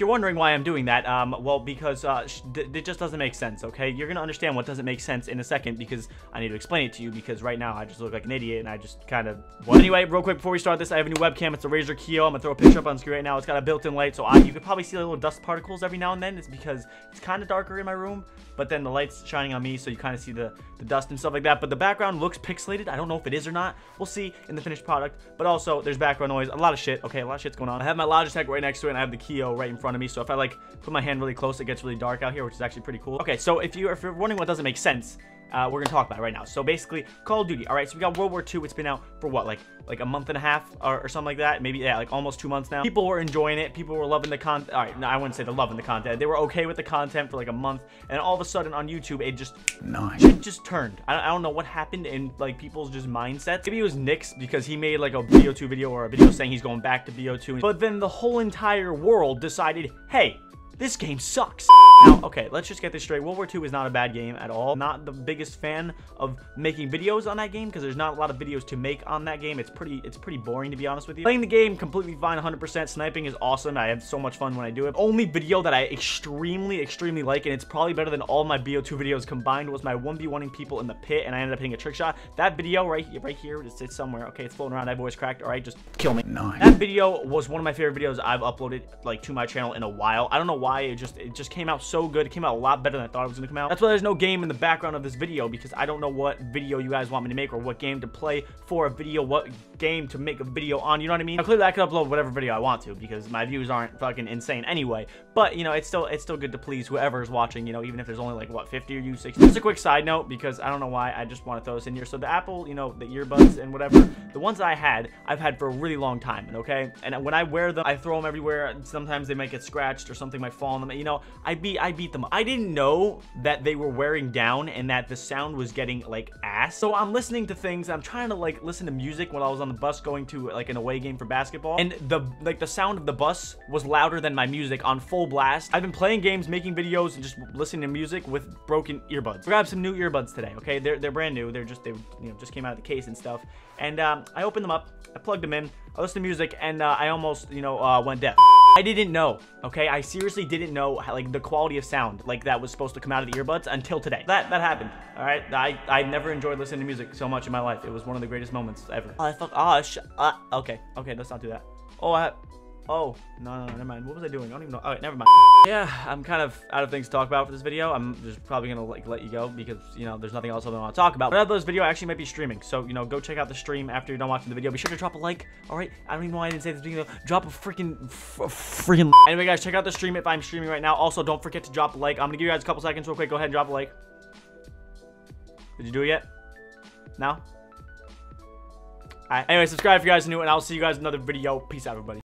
you're wondering why I'm doing that, well, because it just doesn't make sense, okay? You're gonna understand what doesn't make sense in a second because I need to explain it to you, because right now I just look like an idiot and I just kind of... Well, anyway, real quick before we start this, I have a new webcam. It's a Razer Kiyo. I'm gonna throw a picture up on screen right now. It's got a built-in light, so you could probably see little dust particles every now and then. It's because it's kind of darker in my room, but then the light's shining on me, so you kind of see the dust and stuff like that. But the background looks pixelated. I don't know if it is or not. We'll see in the finished product, but also there's background noise. A lot of shit, okay? A lot of shit's going on. I have my Logitech right next to it, and I have the Kiyo right in front of me, so if I like put my hand really close, it gets really dark out here, which is actually pretty cool. Okay, so if you're wondering what doesn't make sense, we're gonna talk about it right now. So basically, Call of Duty. All right, so we got World War II. It's been out for what, like a month and a half or something like that. Maybe, yeah, like almost 2 months now. People were enjoying it. People were loving the content. All right, no, I wouldn't say they're loving the content. They were okay with the content for like a month, and all of a sudden on YouTube, it just turned. I don't know what happened in like people's just mindsets. Maybe it was Nick's, because he made like a VO2 video or a video saying he's going back to VO2. But then the whole entire world decided, hey, this game sucks. Now, okay, let's just get this straight. World War II is not a bad game at all. Not the biggest fan of making videos on that game, because there's not a lot of videos to make on that game. It's pretty boring, to be honest with you. Playing the game, completely fine, 100%. Sniping is awesome. I have so much fun when I do it. The only video that I extremely like, and it's probably better than all my BO2 videos combined, was my 1v1ing people in the pit, and I ended up hitting a trick shot. That video right here, it's somewhere. Okay, it's floating around. I've always cracked. All right, just kill me. Nine. That video was one of my favorite videos I've uploaded like to my channel in a while. I don't know why. It just came out so good. It came out a lot better than I thought it was gonna come out. That's why there's no game in the background of this video, because I don't know what video you guys want me to make, or what game to play for a video, what game to make a video on, you know what I mean? Now, clearly I could upload whatever video I want to, because my views aren't fucking insane anyway, but you know, it's still good to please whoever's watching, you know, even if there's only like what, 50 or you 60. Just a quick side note, because I don't know why, I just want to throw this in here. So the Apple, you know, the earbuds and whatever, the ones that I've had for a really long time, and okay, and when I wear them, I throw them everywhere. Sometimes they might get scratched or something might fall on them, you know, I beat them up. I didn't know that they were wearing down and that the sound was getting like ass. So I'm listening to things. I'm trying to like listen to music while I was on the bus going to like an away game for basketball, and the sound of the bus was louder than my music on full blast. I've been playing games, making videos, and just listening to music with broken earbuds. I grabbed some new earbuds today. Okay, they're brand new. They you know, just came out of the case and stuff. And I opened them up. I plugged them in. I listened to music, and I almost, you know, went deaf. I didn't know, okay? I seriously didn't know how, like, the quality of sound like that was supposed to come out of the earbuds until today. That happened, all right? I never enjoyed listening to music so much in my life. It was one of the greatest moments ever. Oh, okay, let's not do that. No, never mind. What was I doing? I don't even know. All right, never mind. Yeah, I'm kind of out of things to talk about for this video. I'm just probably gonna like let you go, because you know there's nothing else I want to talk about. But after this video, I actually might be streaming, so you know, go check out the stream after you're done watching the video. Be sure to drop a like. All right, I don't even know why I didn't say this video. Drop a freaking. Anyway, guys, check out the stream if I'm streaming right now. Also, don't forget to drop a like. I'm gonna give you guys a couple seconds real quick. Go ahead and drop a like. Did you do it yet? No. All right. Anyway, subscribe if you guys are new, and I'll see you guys in another video. Peace out, everybody.